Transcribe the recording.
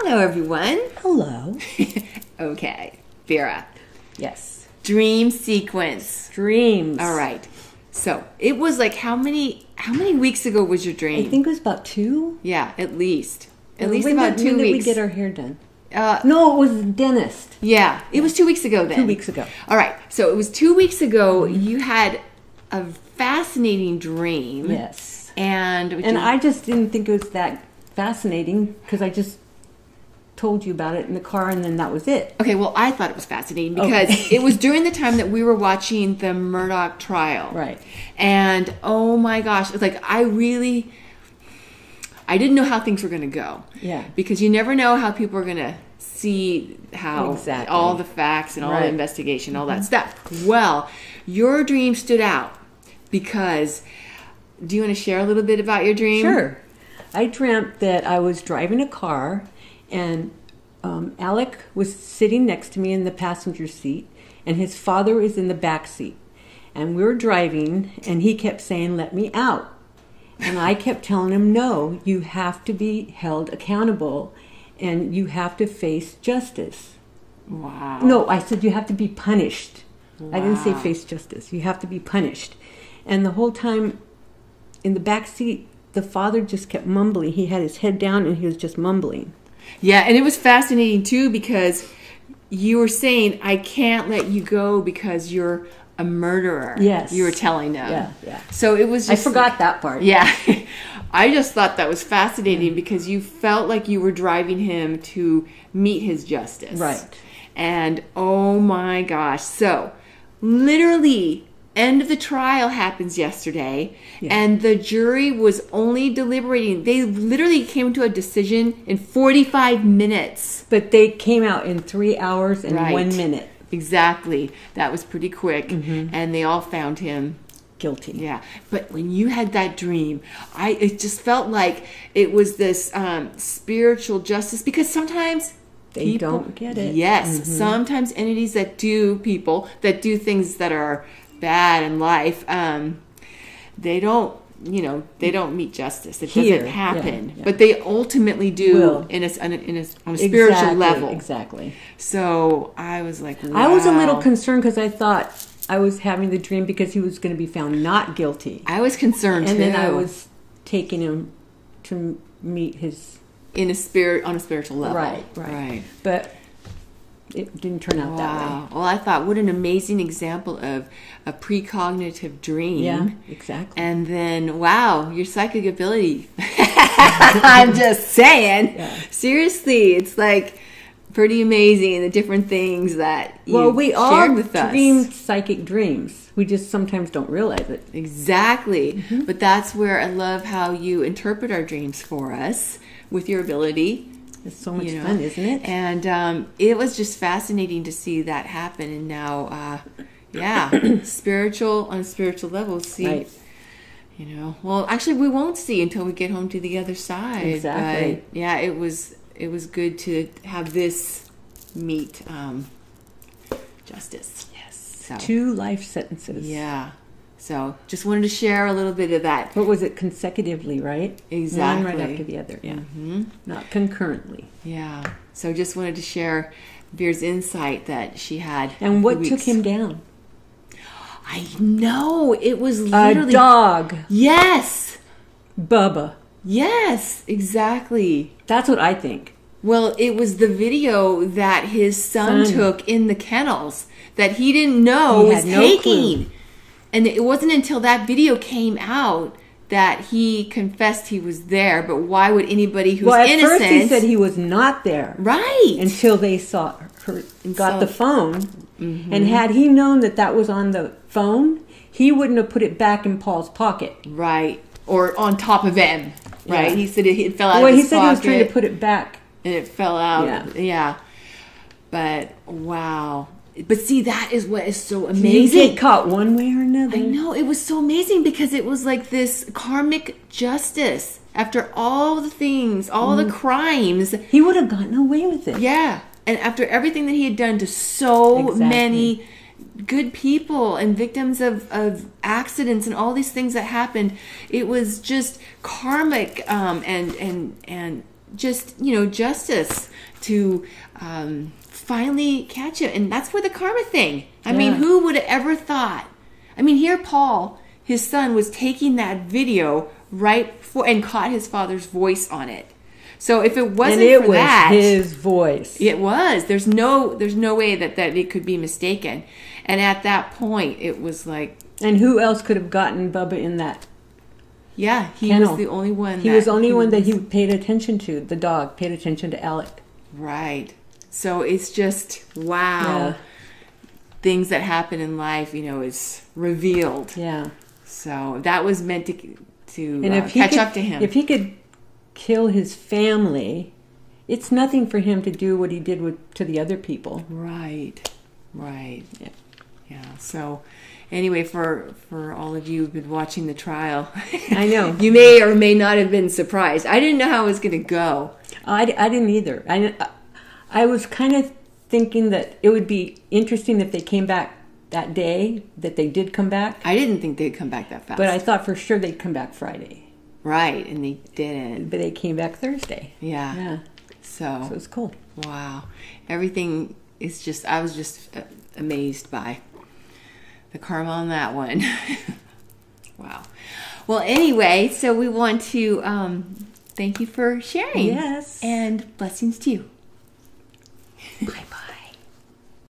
Hello, everyone. Hello. Okay, Vera. Yes. Dream sequence. Dreams. All right. So it was like how many weeks ago was your dream? I think it was about 2. Yeah, at least. At least about 2 weeks. When did we get our hair done? No, it was the dentist. Yeah, it was 2 weeks ago then. 2 weeks ago. All right. So it was 2 weeks ago. You had a fascinating dream. Yes. And I just didn't think it was that fascinating because I just told you about it in the car and then that was it. Okay, well, I thought it was fascinating because it was during the time that we were watching the Murdaugh trial. Right. And oh my gosh, it's like I didn't know how things were going to go. Yeah. Because you never know how people are going to see how all the facts and all the investigation, all that stuff. Well, your dream stood out because do you want to share a little bit about your dream? Sure. I dreamt that I was driving a car and Alec was sitting next to me in the passenger seat and his father is in the back seat. And we were driving and he kept saying, "Let me out." And I kept telling him, "No, you have to be held accountable and you have to face justice." Wow. No, I said you have to be punished. Wow. I didn't say face justice. You have to be punished. And the whole time in the back seat, the father just kept mumbling. He had his head down and he was just mumbling. Yeah, and it was fascinating too because you were saying, "I can't let you go because you're a murderer." Yes. You were telling them. Yeah, yeah. So it was just... I forgot that part. Yeah. I just thought that was fascinating because you felt like you were driving him to meet his justice. Right. And oh my gosh. So literally end of the trial happens yesterday and the jury was only deliberating. They literally came to a decision in 45 minutes. But they came out in 3 hours and 1 minute. Exactly. That was pretty quick. And they all found him guilty. Yeah. But when you had that dream, it just felt like it was this spiritual justice because sometimes they don't get it. Yes. Sometimes entities that do things that are bad in life, they don't, they don't meet justice. It doesn't happen. Yeah, yeah. But they ultimately do on a spiritual level. Exactly. So I was like, wow. I was a little concerned because I thought I was having the dream because he was going to be found not guilty. I was concerned too. And then I was taking him to meet his... on a spiritual level. Right, right. But... it didn't turn out that way. Well, I thought, what an amazing example of a precognitive dream. Yeah, exactly. And then, wow, your psychic ability. I'm just saying. Yeah. Seriously, it's like pretty amazing, the different things that you shared with us. Well, we all dream psychic dreams. We just sometimes don't realize it. Exactly. But that's where I love how you interpret our dreams for us with your ability. It's so much fun, isn't it? And it was just fascinating to see that happen. And now, on a spiritual level, see, well, actually we won't see until we get home to the other side. Exactly. But yeah, it was good to have this meet justice. Yes. So, 2 life sentences. Yeah. So just wanted to share a little bit of that. What was it? Consecutively, right? Exactly. One right after the other, yeah. Not concurrently. Yeah. So just wanted to share Vera's insight that she had. And what took him down? I know. It was literally... a dog. Yes. Bubba. Yes, exactly. That's what I think. Well, it was the video that his son took in the kennels that he didn't know was taking. Clue. And it wasn't until that video came out that he confessed he was there. But why would anybody who's innocent... Well, at first he said he was not there. Right. Until they got the phone. And had he known that that was on the phone, he wouldn't have put it back in Paul's pocket. Right. Or on top of him. Right. Yeah. He said it fell out of his pocket. Well, he said he was trying to put it back. And it fell out. Yeah. Yeah. But, wow... But see, that is what is so amazing. You get caught one way or another. I know. It was so amazing because it was like this karmic justice. After all the things, all the crimes. He would have gotten away with it. Yeah. And after everything that he had done to so many good people and victims of accidents and all these things that happened, it was just karmic and just, you know, justice to finally catch him. And that's where the karma thing. I mean, who would have ever thought? I mean, here Paul, his son, was taking that video right before and caught his father's voice on it. So if it wasn't for that, it was his voice. It was. There's no way that it could be mistaken. And at that point, it was like. And who else could have gotten Bubba in that? Yeah, he was the only one. He was the only one that he paid attention to. The dog paid attention to Alec. Right. So it's just, wow. Yeah. Things that happen in life, you know, is revealed. Yeah. So that was meant to catch up to him. If he could kill his family, it's nothing for him to do what he did to the other people. Right. Right. Yeah. Yeah. So anyway, for all of you who've been watching the trial, I know you may or may not have been surprised. I didn't know how it was going to go. I didn't either. I was kind of thinking that it would be interesting if they came back that day, that they did come back. I didn't think they'd come back that fast. But I thought for sure they'd come back Friday. Right, and they didn't. But they came back Thursday. Yeah. Yeah. So it's cool. Wow. Everything is just, I was just amazed by the karma on that one. Wow. Well, anyway, so we want to thank you for sharing. Yes. And blessings to you. Bye.